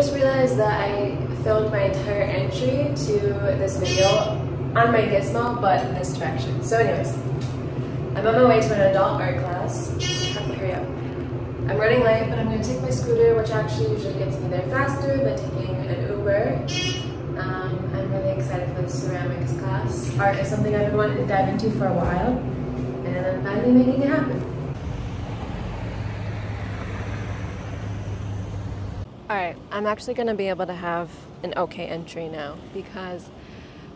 just realized that I filmed my entire entry to this video on my Gizmo, but in this direction. So anyways, I'm on my way to an adult art class. I have to hurry up. I'm running late, but I'm going to take my scooter, which actually usually gets me there faster than taking an Uber. I'm really excited for the ceramics class. Art is something I've been wanting to dive into for a while, and I'm finally making it happen. Alright, I'm actually going to be able to have an okay entry now because,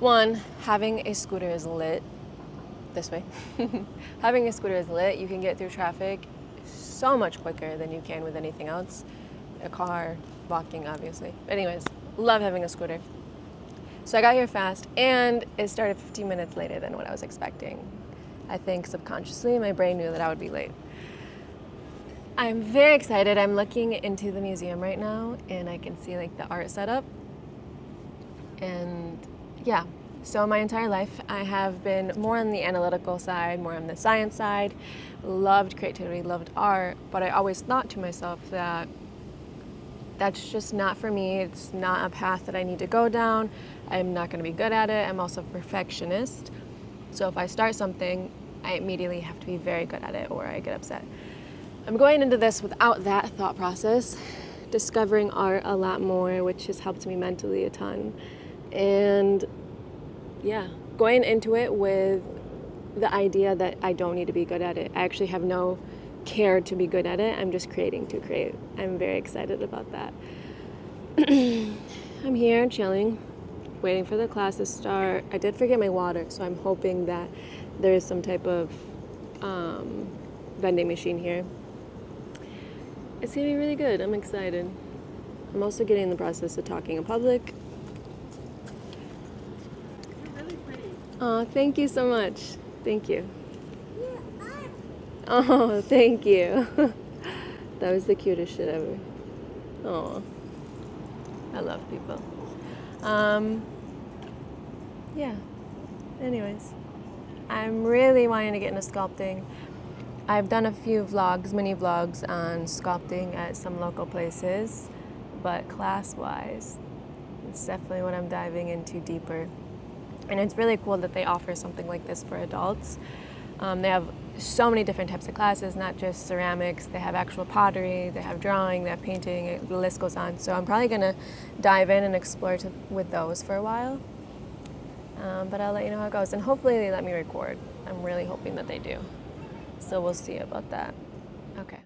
one, having a scooter is lit. This way. Having a scooter is lit. You can get through traffic so much quicker than you can with anything else. A car, walking, obviously. Anyways, love having a scooter. So I got here fast, and it started 15 minutes later than what I was expecting. I think subconsciously my brain knew that I would be late. I'm very excited. I'm looking into the museum right now, and I can see like the art setup. And yeah, so my entire life I have been more on the analytical side, more on the science side, loved creativity, loved art, but I always thought to myself that that's just not for me. It's not a path that I need to go down. I'm not going to be good at it. I'm also a perfectionist. So if I start something, I immediately have to be very good at it or I get upset. I'm going into this without that thought process, discovering art a lot more, which has helped me mentally a ton. And yeah, going into it with the idea that I don't need to be good at it. I actually have no care to be good at it. I'm just creating to create. I'm very excited about that. I'm here chilling, waiting for the class to start. I did forget my water, so I'm hoping that there is some type of vending machine here. It's gonna be really good. I'm excited. I'm also getting in the process of talking in public. You're really pretty. Oh, thank you so much. Thank you. Oh, thank you. That was the cutest shit ever. Oh, I love people. Yeah. Anyways, I'm really wanting to get into sculpting. I've done a few vlogs, mini vlogs, on sculpting at some local places, but class-wise, it's definitely what I'm diving into deeper. And it's really cool that they offer something like this for adults. They have so many different types of classes, not just ceramics. They have actual pottery, they have drawing, they have painting, the list goes on. So I'm probably gonna dive in and explore with those for a while. But I'll let you know how it goes. And hopefully they let me record. I'm really hoping that they do. So we'll see about that. Okay.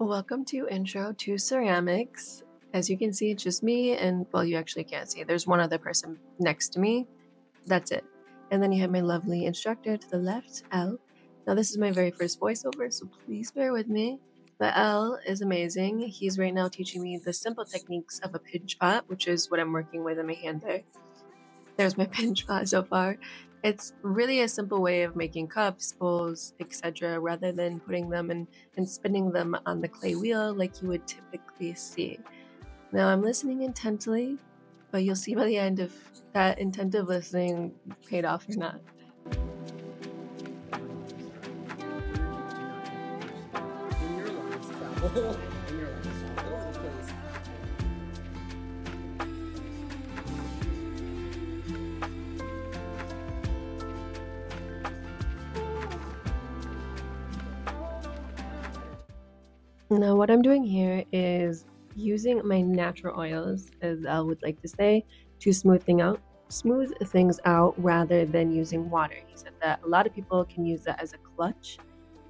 Welcome to Intro to Ceramics. As you can see, it's just me and, well, you actually can't see. There's one other person next to me. That's it. And then you have my lovely instructor to the left, Elle. Now this is my very first voiceover, so please bear with me. But Elle is amazing. He's right now teaching me the simple techniques of a pinch pot, which is what I'm working with in my hand there. There's my pinch pot so far. It's really a simple way of making cups, bowls, etc. rather than putting them in and spinning them on the clay wheel like you would typically see. Now I'm listening intently, but you'll see by the end if that intentive listening paid off or not. Now what I'm doing here is using my natural oils, as Elle would like to say, to smooth things out rather than using water. He said that a lot of people can use that as a crutch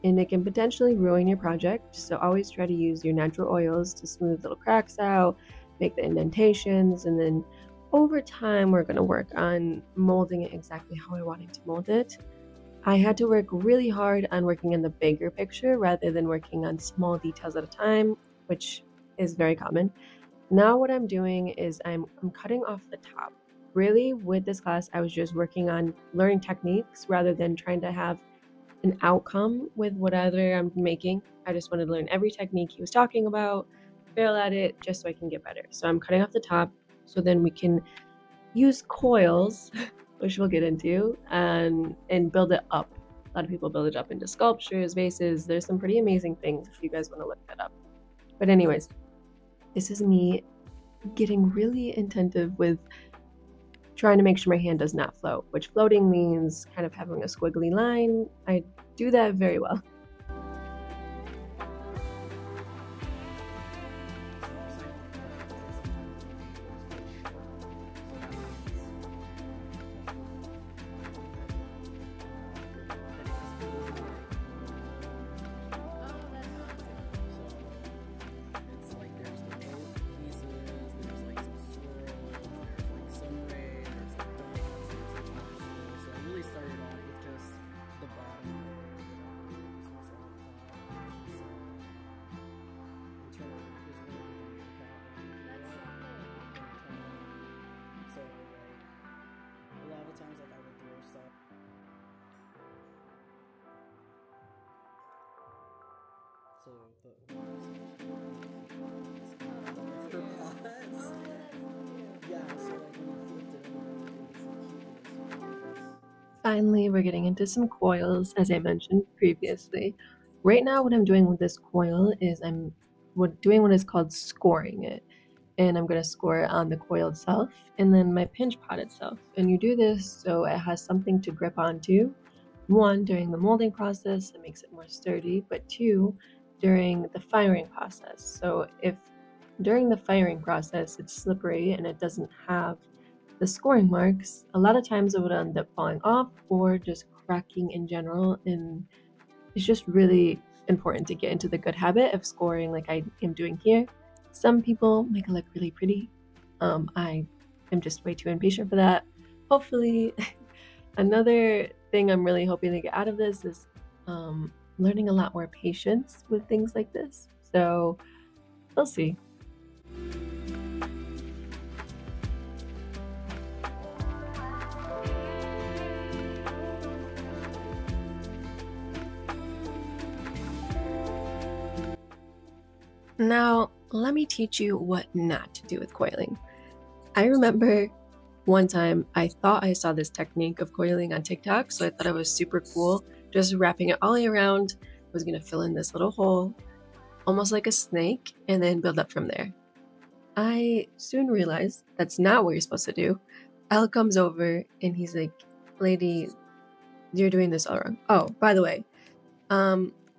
and it can potentially ruin your project. So always try to use your natural oils to smooth little cracks out, make the indentations, and then over time we're going to work on molding it exactly how I wanted to mold it. I had to work really hard on working in the bigger picture rather than working on small details at a time, which is very common. Now what I'm doing is I'm cutting off the top. Really, with this class, I was just working on learning techniques rather than trying to have an outcome with whatever I'm making. I just wanted to learn every technique he was talking about, fail at it just so I can get better. So I'm cutting off the top so then we can use coils which we'll get into, and build it up. A lot of people build it up into sculptures, vases. There's some pretty amazing things if you guys want to look that up. But anyways, this is me getting really attentive with trying to make sure my hand does not float, which floating means kind of having a squiggly line. I do that very well. Finally, we're getting into some coils, as I mentioned previously. Right now, what I'm doing with this coil is I'm doing what is called scoring it. And I'm going to score on the coil itself and then my pinch pot itself. And you do this so it has something to grip onto. One, during the molding process, it makes it more sturdy, but two, during the firing process. So if during the firing process it's slippery and it doesn't have the scoring marks, a lot of times it would end up falling off or just cracking in general, and it's just really important to get into the good habit of scoring like I am doing here. Some people make it look really pretty. I am just way too impatient for that. Hopefully, another thing I'm really hoping to get out of this is learning a lot more patience with things like this. So we'll see. Now, let me teach you what not to do with coiling. I remember one time, I thought I saw this technique of coiling on TikTok, so I thought it was super cool. Just wrapping it all around, I was gonna fill in this little hole, almost like a snake, and then build up from there. I soon realized that's not what you're supposed to do. Elle comes over and he's like, "Lady, you're doing this all wrong. Oh, by the way,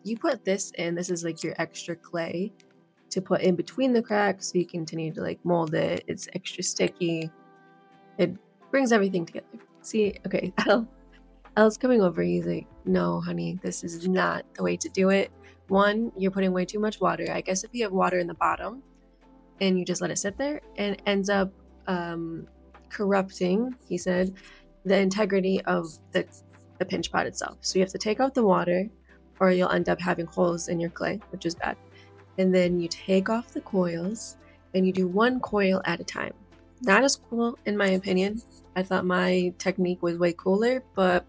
you put this in, this is like your extra clay to put in between the cracks so you continue to like mold it, it's extra sticky. It brings everything together." See, okay, Elle's coming over. He's like, "No, honey, this is not the way to do it. One, you're putting way too much water. I guess if you have water in the bottom and you just let it sit there, and it ends up corrupting," he said, "the integrity of the pinch pot itself. So you have to take out the water or you'll end up having holes in your clay, which is bad. And then you take off the coils and you do one coil at a time." Not as cool, in my opinion. I thought my technique was way cooler, but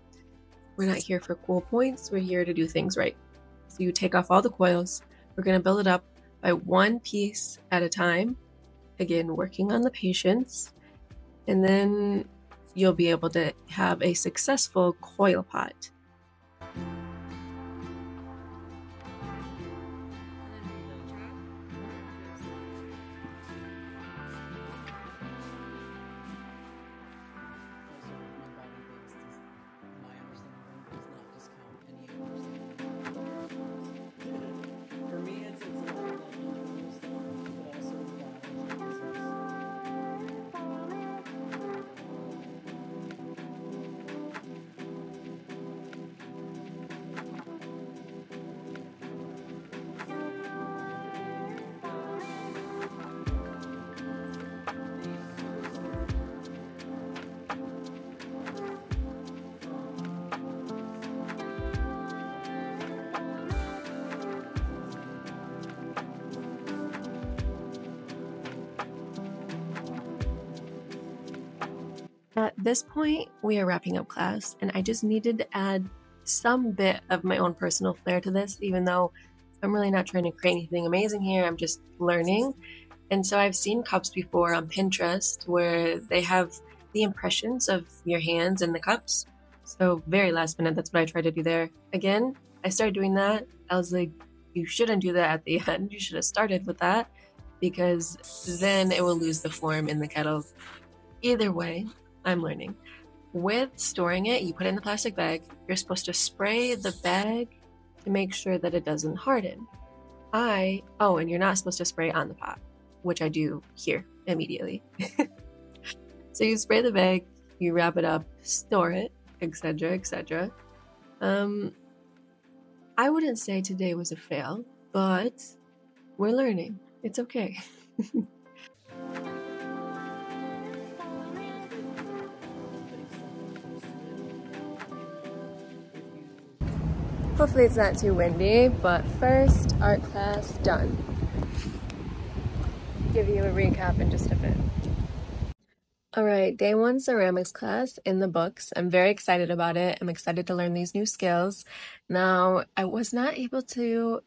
we're not here for cool points. We're here to do things right. So you take off all the coils. We're going to build it up by one piece at a time. Again, working on the patience. And then you'll be able to have a successful coil pot. At this point, we are wrapping up class, and I just needed to add some bit of my own personal flair to this, even though I'm really not trying to create anything amazing here, I'm just learning. And so I've seen cups before on Pinterest where they have the impressions of your hands in the cups. So very last minute, that's what I tried to do there. Again, I started doing that. I was like, "You shouldn't do that at the end. You should have started with that." because then it will lose the form in the kettle. Either way, I'm learning. With storing it, you put it in the plastic bag. You're supposed to spray the bag to make sure that it doesn't harden. And you're not supposed to spray on the pot, which I do here immediately. So you spray the bag, you wrap it up, store it, etc., etc. I wouldn't say today was a fail, but we're learning. It's okay. Hopefully it's not too windy, but first, art class done. Give you a recap in just a bit. Alright, day one ceramics class in the books. I'm very excited about it. I'm excited to learn these new skills. Now, I was not able to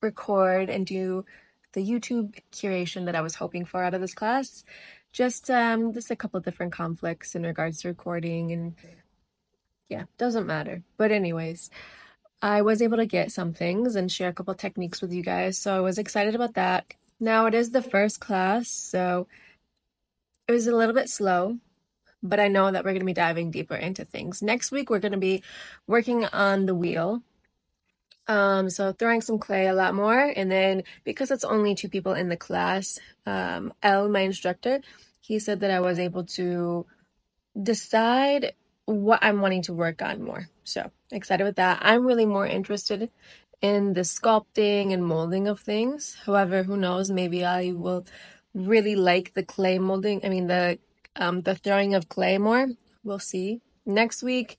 record and do the YouTube curation that I was hoping for out of this class. Just a couple of different conflicts in regards to recording and yeah, doesn't matter. But anyways, I was able to get some things and share a couple techniques with you guys, so I was excited about that. Now, it is the first class, so it was a little bit slow, but I know that we're going to be diving deeper into things. Next week, we're going to be working on the wheel, so throwing some clay a lot more, and then because it's only two people in the class, Elle, my instructor, he said that I was able to decide what I'm wanting to work on more. So excited with that. I'm really more interested in the sculpting and molding of things. However, who knows, maybe I will really like the clay molding. I mean, the throwing of clay more. We'll see. Next week,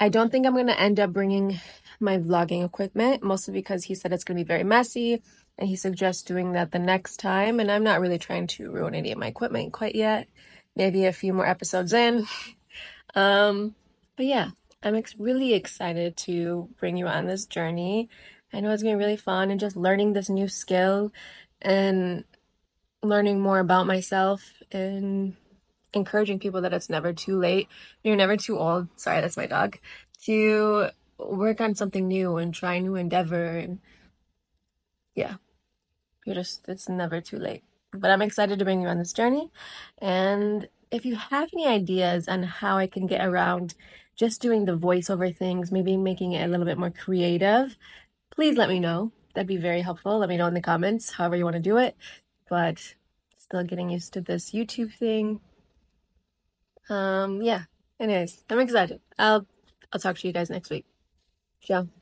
I don't think I'm going to end up bringing my vlogging equipment, mostly because he said it's going to be very messy and he suggests doing that the next time. And I'm not really trying to ruin any of my equipment quite yet. Maybe a few more episodes in. But yeah, I'm really excited to bring you on this journey. I know it's going to be really fun, and just learning this new skill and learning more about myself and encouraging people that it's never too late. You're never too old. Sorry, that's my dog. To work on something new and try a new endeavor. And yeah, it's never too late. But I'm excited to bring you on this journey. And if you have any ideas on how I can get around just doing the voiceover things, maybe making it a little bit more creative, please let me know. That'd be very helpful. Let me know in the comments, however you want to do it. But still getting used to this YouTube thing. Yeah. Anyways, I'm excited. I'll talk to you guys next week. Ciao.